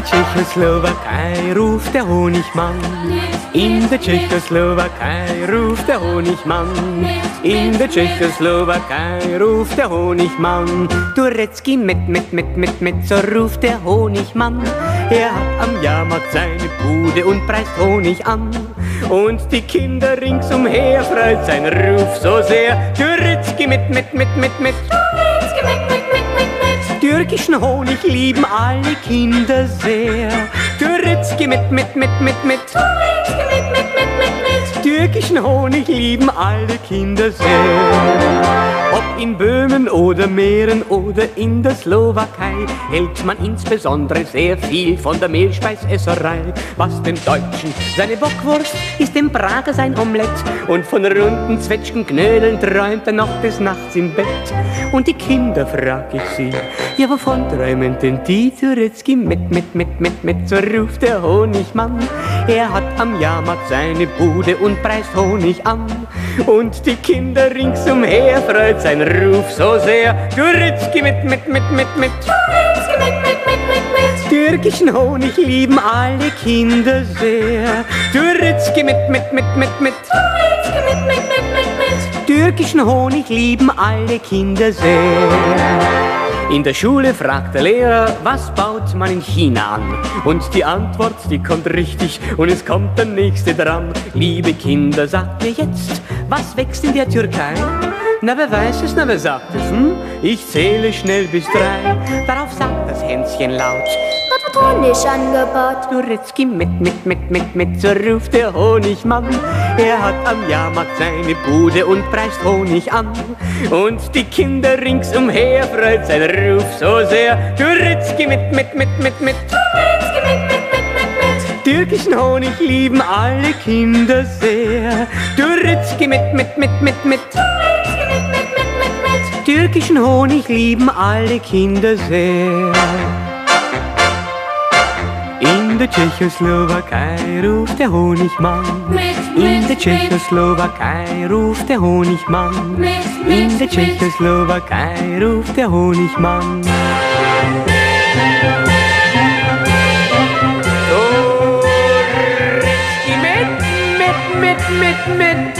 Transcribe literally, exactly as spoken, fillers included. der Tschechoslowakei ruft der Honigmann. In der Tschechoslowakei ruft der Honigmann. In der Tschechoslowakei ruft der Honigmann. Turecky mit, mit, mit, mit, mit, so ruft der Honigmann. Er hat am Jahrmarkt seine Bude und preist Honig an. Und die Kinder ringsumher freut sein Ruf so sehr. Turecky mit, mit, mit, mit, mit. Turecky mit, mit, mit, mit, mit. Türkischen Honig lieben alle Kinder sehr. Turecky mit, mit, mit, mit, mit. Turecky mit, mit, mit, mit, mit. Türkischen Honig lieben alle Kinder sehr. Ob in Böhmen oder Mähren oder in der Slowakei hält man insbesondere sehr viel von der Mehlspeisesserei. Was dem Deutschen seine Bockwurst ist, dem Prager sein Omelett. Und von runden Zwetschgenknödeln träumt er noch des Nachts im Bett. Und die Kinder, frag ich sie, ja wovon träumen denn die? Turecky mit, mit, mit, mit, mit, so ruft der Honigmann. Er hat am Jahrmarkt seine Bude und preist Honig an. Und die Kinder ringsumher freut sein Ruf so sehr. Turecky mit, mit, mit, mit, mit. Turecky mit, mit, mit, mit, mit. Türkischen Honig lieben alle Kinder sehr. Turecky mit, mit, mit, mit, mit. Turecky mit, mit, mit, mit, mit. Türkischen Honig lieben alle Kinder sehr. In der Schule fragt der Lehrer, was baut man in China an? Und die Antwort, die kommt richtig und es kommt der Nächste dran. Liebe Kinder, sagt mir jetzt, was wächst in der Türkei? Na, wer weiß es, na, wer sagt es, hm? Ich zähle schnell bis drei. Darauf sagt das Hänschen laut: Honig angebaut. Turecky mit, mit, mit, mit, mit, so ruft der Honigmann. Er hat am Jahrmarkt seine Bude und preist Honig an. Und die Kinder ringsumher freut sein Ruf so sehr. Turecky mit, mit, mit, mit, mit. Turecky mit, mit, mit, mit, mit. Türkischen Honig lieben alle Kinder sehr. Turecky mit, mit, mit, mit, mit. Turecky mit, mit, mit, mit, mit. Türkischen Honig lieben alle Kinder sehr. In der Tschechoslowakei ruft der Honigmann. In der Tschechoslowakei ruft der Honigmann. In der Tschechoslowakei ruft der Honigmann. Turecky mit, mit, mit, mit, mit.